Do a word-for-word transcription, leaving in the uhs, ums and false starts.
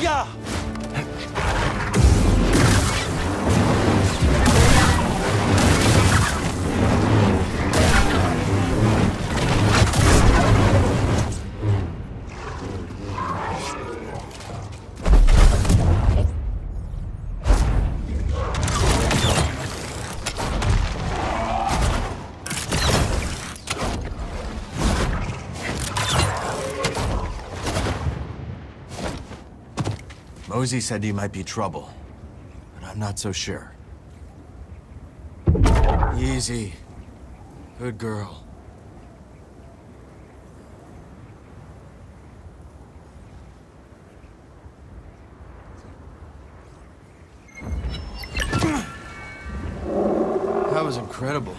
Yeah! Mosey said he might be trouble, but I'm not so sure. Yeezy. Good girl. That was incredible.